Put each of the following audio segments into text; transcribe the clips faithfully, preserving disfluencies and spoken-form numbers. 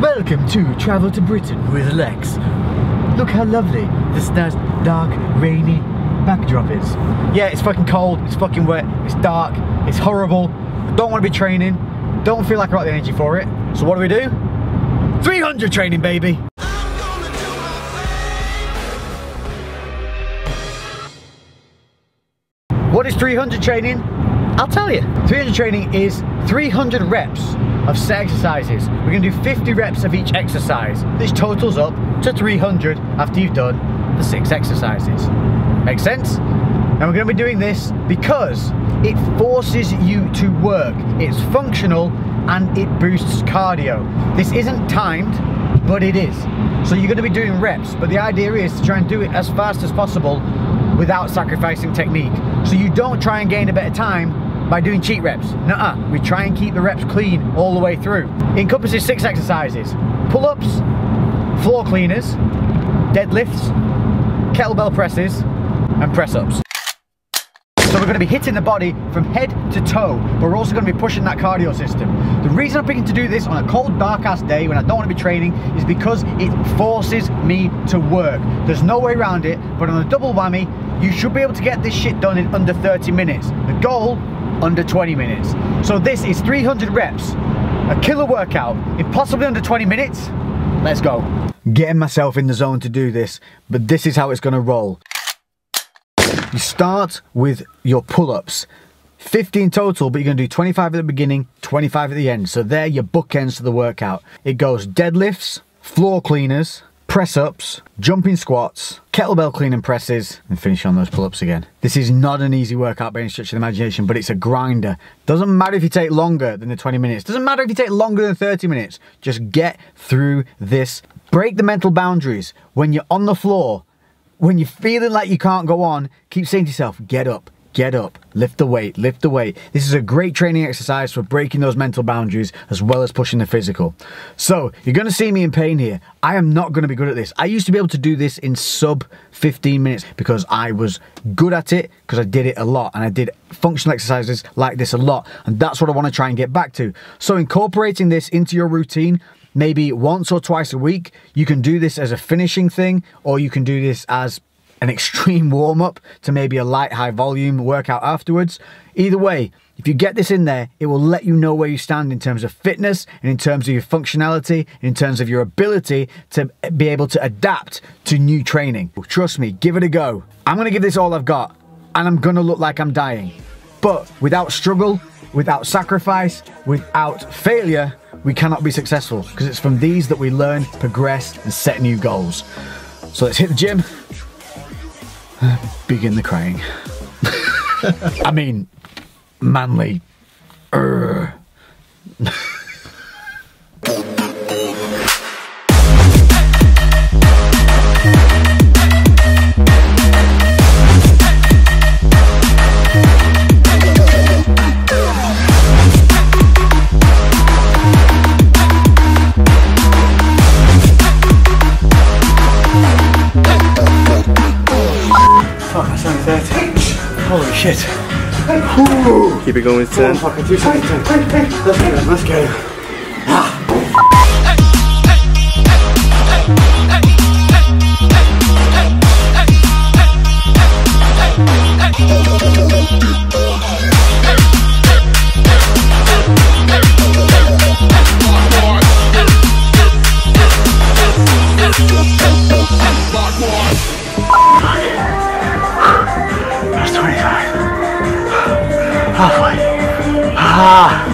Welcome to Travel to Britain with Lex. Look how lovely this nice, dark, rainy backdrop is. Yeah, it's fucking cold, it's fucking wet, it's dark, it's horrible. Don't want to be training, don't feel like I've got the energy for it. So what do we do? three hundred training, baby! What is three hundred training? I'll tell you. three hundred training is three hundred reps of set exercises. We're going to do fifty reps of each exercise. This totals up to three hundred after you've done the six exercises. Make sense? And we're going to be doing this because it forces you to work. It's functional and it boosts cardio. This isn't timed, but it is. So you're going to be doing reps, but the idea is to try and do it as fast as possible without sacrificing technique. So you don't try and gain a better time by doing cheat reps. Nuh-uh, we try and keep the reps clean all the way through. It encompasses six exercises: pull-ups, floor cleaners, deadlifts, kettlebell presses, and press-ups. So we're going to be hitting the body from head to toe, but we're also going to be pushing that cardio system. The reason I'm picking to do this on a cold, dark ass day when I don't want to be training is because it forces me to work. There's no way around it, but on a double whammy, you should be able to get this shit done in under thirty minutes. The goal, under twenty minutes. So this is three hundred reps, a killer workout, in possibly under twenty minutes. Let's go. Getting myself in the zone to do this, but this is how it's going to roll. You start with your pull-ups, fifteen total, but you're going to do twenty-five at the beginning, twenty-five at the end. So they're your bookends to the workout. It goes deadlifts, floor cleaners, press-ups, jumping squats, kettlebell clean and presses, and finish on those pull-ups again. This is not an easy workout by any stretch of the imagination, but it's a grinder. Doesn't matter if you take longer than the twenty minutes. Doesn't matter if you take longer than thirty minutes. Just get through this. Break the mental boundaries. When you're on the floor, when you're feeling like you can't go on, keep saying to yourself, get up, get up, lift the weight, lift the weight. This is a great training exercise for breaking those mental boundaries as well as pushing the physical. So you're going to see me in pain here. I am not going to be good at this. I used to be able to do this in sub fifteen minutes because I was good at it, because I did it a lot and I did functional exercises like this a lot. And that's what I want to try and get back to. So incorporating this into your routine, maybe once or twice a week. You can do this as a finishing thing, or you can do this as an extreme warm-up to maybe a light, high-volume workout afterwards. Either way, if you get this in there, it will let you know where you stand in terms of fitness and in terms of your functionality, in terms of your ability to be able to adapt to new training. Trust me, give it a go. I'm going to give this all I've got, and I'm going to look like I'm dying. But without struggle, without sacrifice, without failure, we cannot be successful, because it's from these that we learn, progress, and set new goals. So let's hit the gym. Begin the crying. I mean, manly. Urgh. Holy shit. Ooh. Keep it going with ten. Fucking two seconds. Let's go. Let's go. Halfway. Ah.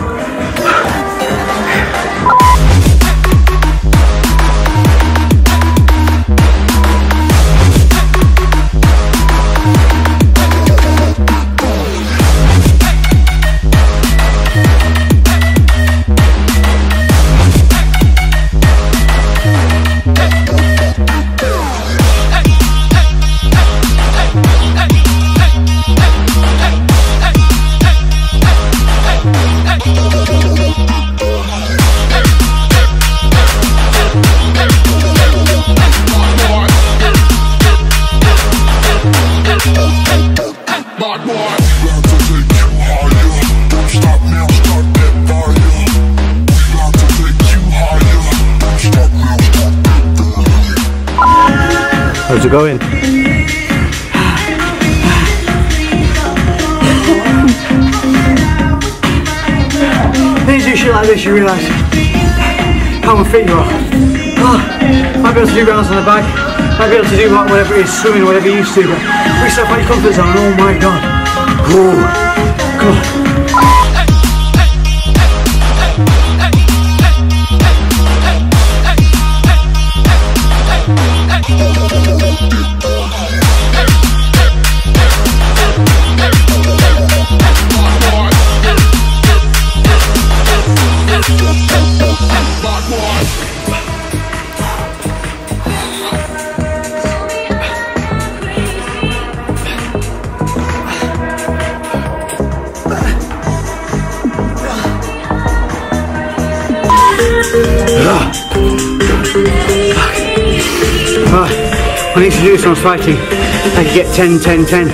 How's it going? When you do shit like this, you realise how fit you are. Oh, might be able to do rounds on the bike, might be able to do like whatever it is, swimming, whatever you used to, but we step out your comfort zone. Oh my god. Ooh. Come on. What I need to do is when I was fighting, I could get ten, ten, ten.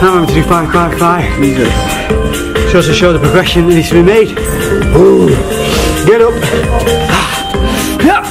Now I'm having to do five, five, five. It shows to show the progression that needs to be made. Ooh. Get up. Yeah.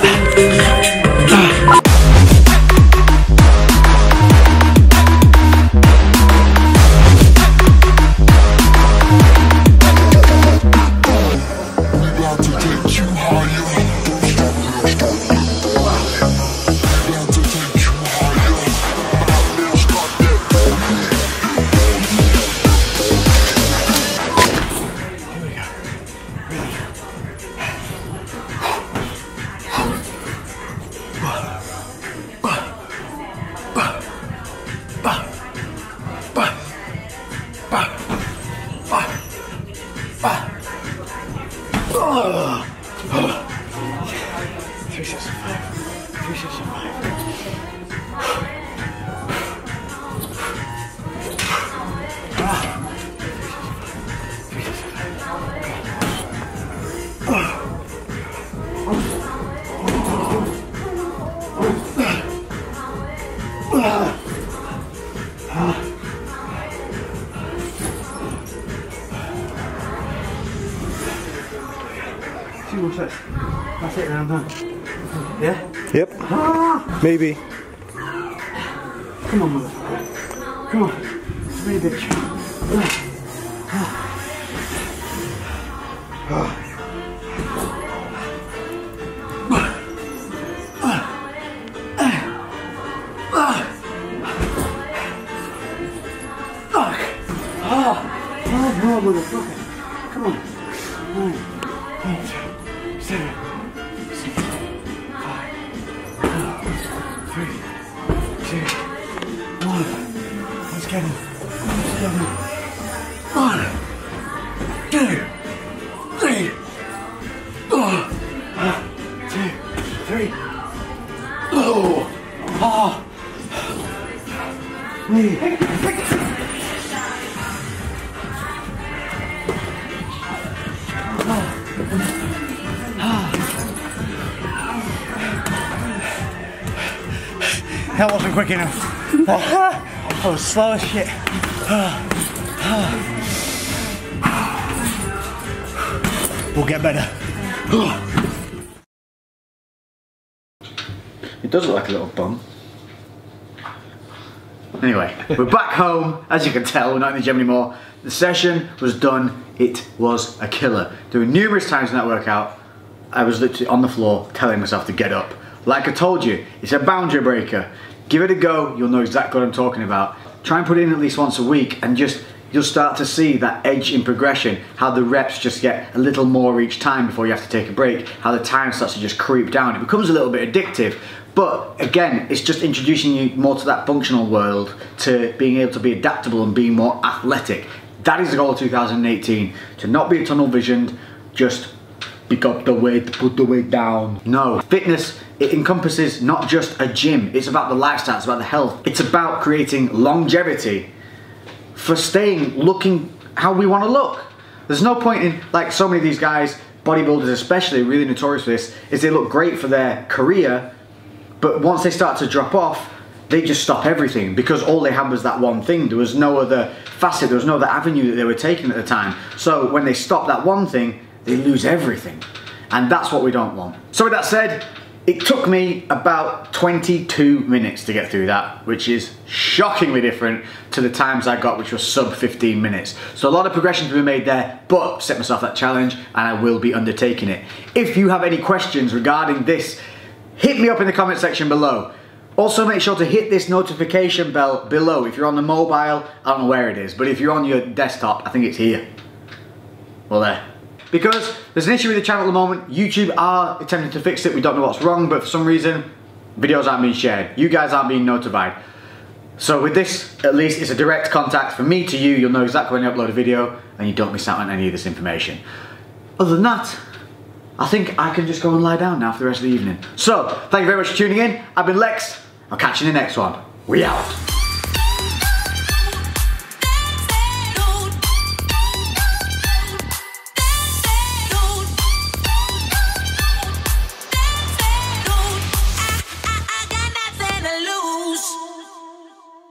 Two more sets. That's it, round done. Yeah? Yep. Ah. Maybe. Come on, mother. Come on. Come here, bitch. Ah. Ah. That wasn't quick enough. I was slow as shit. We'll get better. It does look like a little bum. Anyway, we're back home. As you can tell, we're not in the gym anymore. The session was done. It was a killer. There were numerous times in that workout, I was literally on the floor telling myself to get up. Like I told you, it's a boundary breaker. Give it a go, you'll know exactly what I'm talking about. Try and put it in at least once a week and just, you'll start to see that edge in progression, how the reps just get a little more each time before you have to take a break, how the time starts to just creep down. It becomes a little bit addictive, but again, it's just introducing you more to that functional world, to being able to be adaptable and being more athletic. That is the goal of two thousand eighteen, to not be tunnel visioned, just pick up the weight, put the weight down. No, fitness, it encompasses not just a gym, it's about the lifestyle, it's about the health. It's about creating longevity for staying, looking how we want to look. There's no point in, like so many of these guys, bodybuilders especially, really notorious for this, is they look great for their career, but once they start to drop off, they just stop everything because all they had was that one thing. There was no other facet, there was no other avenue that they were taking at the time. So when they stop that one thing, they lose everything. And that's what we don't want. So with that said, It took me about twenty-two minutes to get through that, which is shockingly different to the times I got, which was sub fifteen minutes. So a lot of progression to be made there, but set myself that challenge and I will be undertaking it. If you have any questions regarding this, hit me up in the comment section below. Also, make sure to hit this notification bell below. If you're on the mobile, I don't know where it is, but if you're on your desktop, I think it's here. Well, there. Because there's an issue with the channel at the moment. YouTube are attempting to fix it. We don't know what's wrong, but for some reason, videos aren't being shared. You guys aren't being notified. So with this, at least, it's a direct contact from me to you. You'll know exactly when you upload a video, and you don't miss out on any of this information. Other than that, I think I can just go and lie down now for the rest of the evening. So, thank you very much for tuning in. I've been Lex. I'll catch you in the next one. We out.